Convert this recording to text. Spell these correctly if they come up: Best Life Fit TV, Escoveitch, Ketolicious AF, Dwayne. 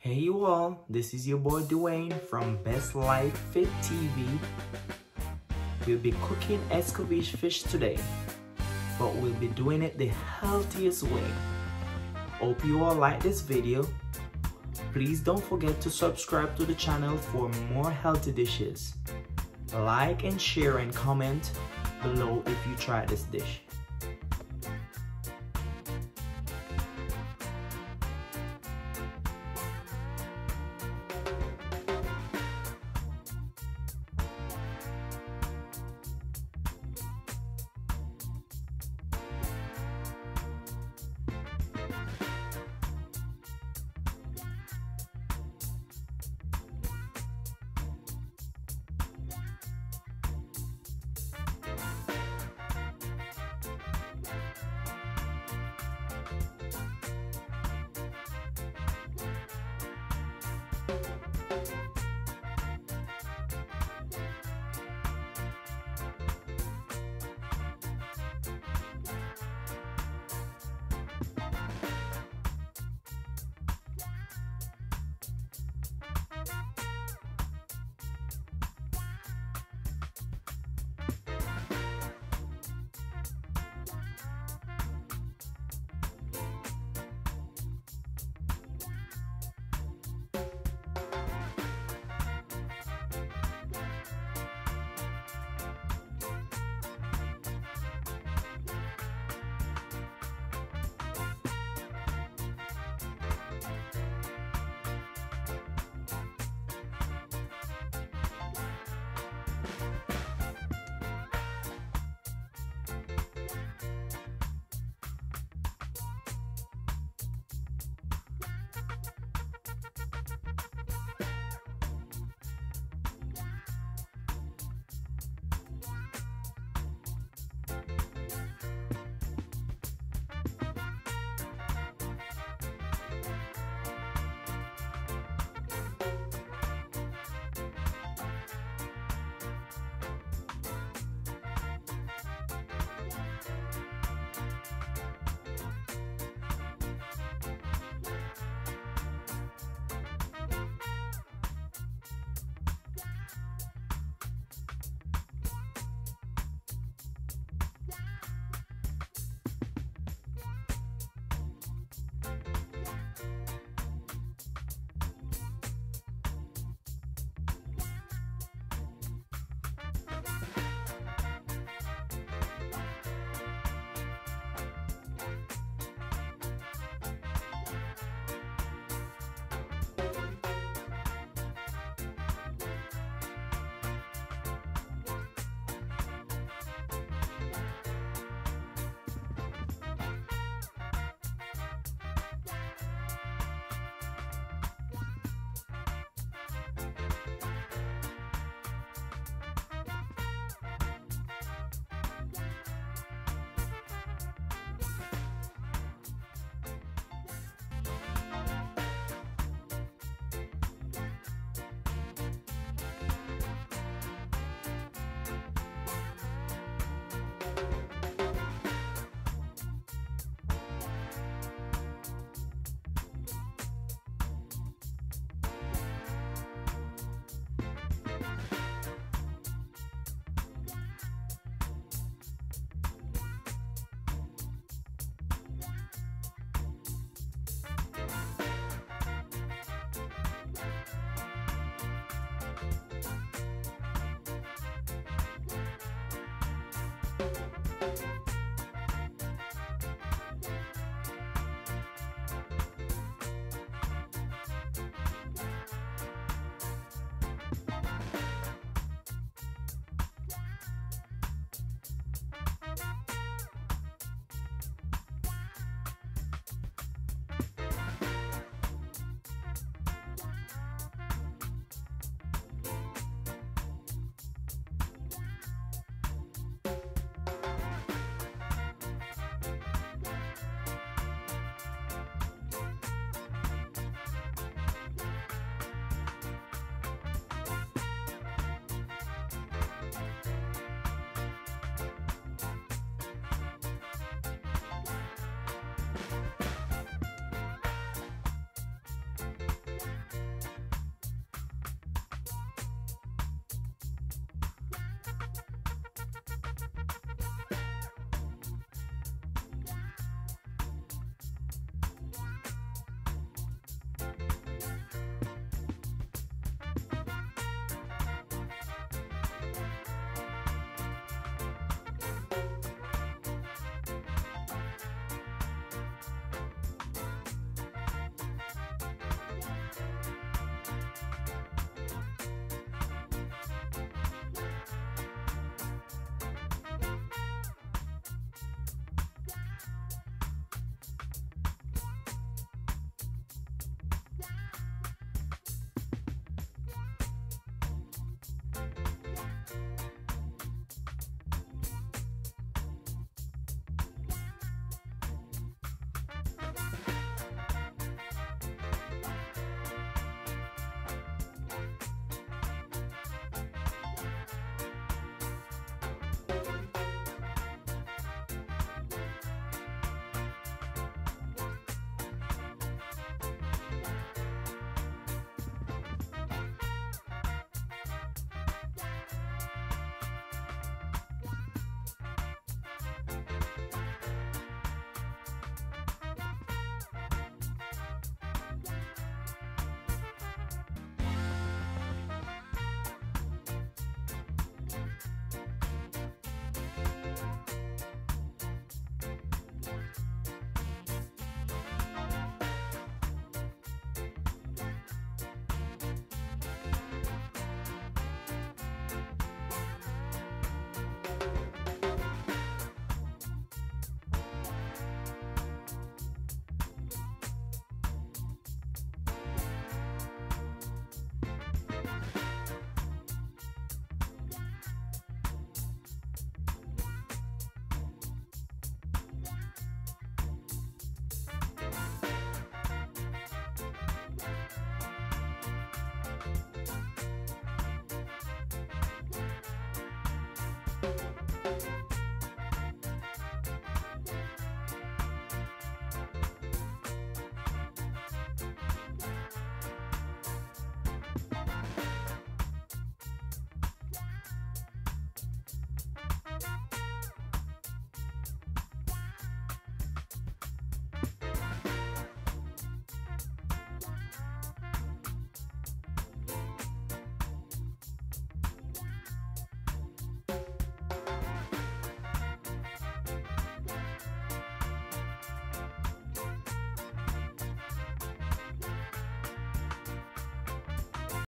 Hey you all, this is your boy Dwayne from Best Life Fit TV. We'll be cooking Escoveitch fish today, but we'll be doing it the healthiest way. Hope you all like this video. Please don't forget to subscribe to the channel for more healthy dishes. Like and share and comment below if you try this dish.